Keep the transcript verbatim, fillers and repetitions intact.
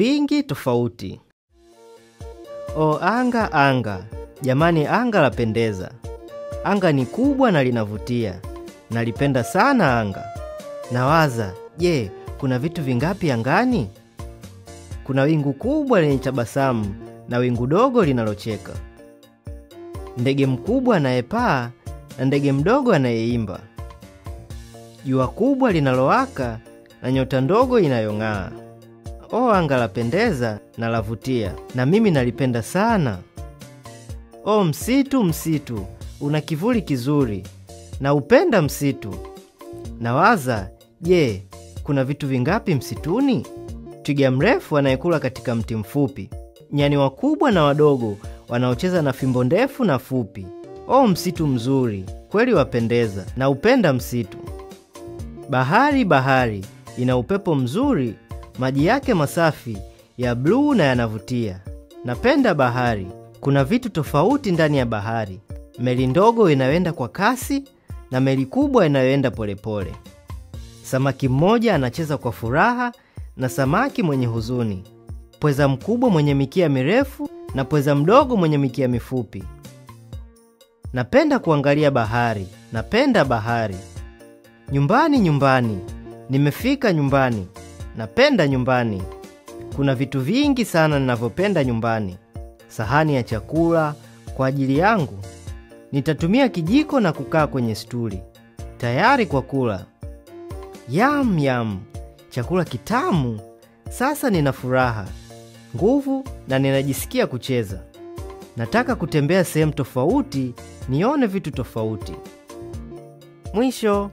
vingi tofauti. O anga anga, jamani anga lapendeza. Anga ni kubwa na linavutia. Nalipenda sana anga. Nawaza, je, kuna vitu vingapi angani? Kuna wingu kubwa lenye tabasamu na wingu dogo linalocheka. Ndege mkubwa anayepaa na ndege mdogo anayeimba. Jua kubwa linalowaka na nyota ndogo inayong'aa. O anga lapendeza na lavutia, na mimi nalipenda sana. O msitu msitu, una kivuli kizuri, na upenda msitu. Nawaza, je, kuna vitu vingapi msituni? Twiga mrefu anayekula katika mti mfupi, nyani wakubwa na wadogo wanaocheza na fimbo ndefu na fupi. O msitu mzuri, kweli wapendeza, na upenda msitu. Bahari bahari, ina upepo mzuri, maji yake masafi ya bluu na yanavutia. Napenda bahari. Kuna vitu tofauti ndani ya bahari. Meli ndogo inayoenda kwa kasi na meli kubwa inayoenda polepole. Samaki mmoja anacheza kwa furaha na samaki mwenye huzuni. Pweza mkubwa mwenye mikia mirefu na pweza mdogo mwenye mikia mifupi. Napenda kuangalia bahari. Napenda bahari. Nyumbani nyumbani. Nimefika nyumbani. Napenda nyumbani. Kuna vitu vingi sana ninavyopenda nyumbani. Sahani ya chakula kwa ajili yangu. Nitatumia kijiko na kukaa kwenye stuli, tayari kwa kula. Yam yam, chakula kitamu. Sasa nina furaha, nguvu na ninajisikia kucheza. Nataka kutembea sehemu tofauti, nione vitu tofauti. Mwisho.